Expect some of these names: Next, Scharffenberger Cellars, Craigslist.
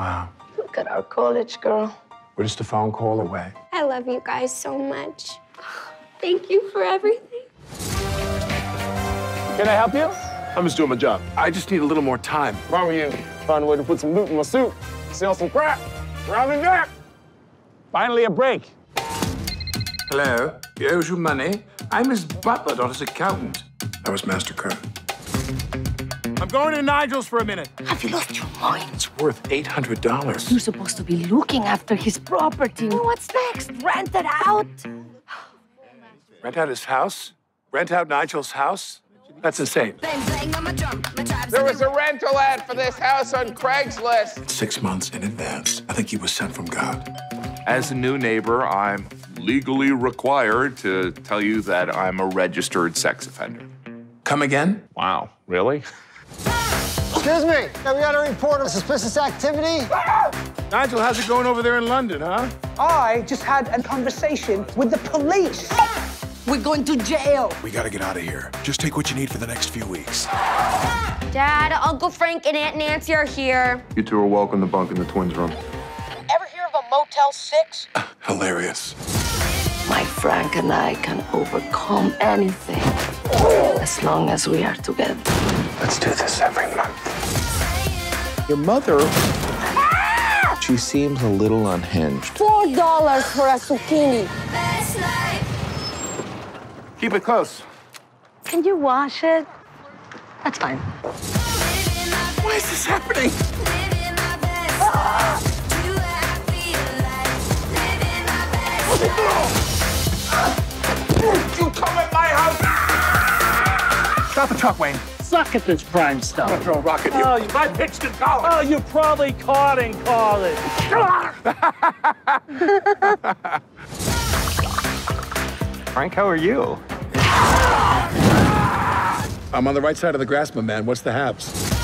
Wow. Look at our college, girl. We're just a phone call away. I love you guys so much. Thank you for everything. Can I help you? I'm just doing my job. I just need a little more time. If I were you, find a way to put some loot in my suit, sell some crap, rob me back. Finally a break. Hello, he owes you money. I'm his butler, not his accountant. I was MasterCard. I'm going to Nigel's for a minute. Have you lost your mind? It's worth $800. You're supposed to be looking after his property. What's next? Rent it out? Rent out his house? Rent out Nigel's house? That's insane. There was a rental ad for this house on Craigslist. 6 months in advance. I think he was sent from God. As a new neighbor, I'm legally required to tell you that I'm a registered sex offender. Come again? Wow, really? Excuse me, we got a report of suspicious activity. Nigel, how's it going over there in London, huh? I just had a conversation with the police. We're going to jail. We gotta get out of here. Just take what you need for the next few weeks. Dad, Uncle Frank and Aunt Nancy are here. You two are welcome to bunk in the twins' room. Ever hear of a Motel 6? Hilarious. My Frank and I can overcome anything as long as we are together. Let's do this every month. Your mother, she seems a little unhinged. $4 for a zucchini. Keep it close. Can you wash it? That's fine. Why is this happening? You come at my house! Stop the truck, Wayne. Suck at this crime stuff. I'm gonna throw a rock at you. Oh, you might pitch to college. Oh, you probably caught in college. Frank, how are you? I'm on the right side of the grass, my man. What's the haps?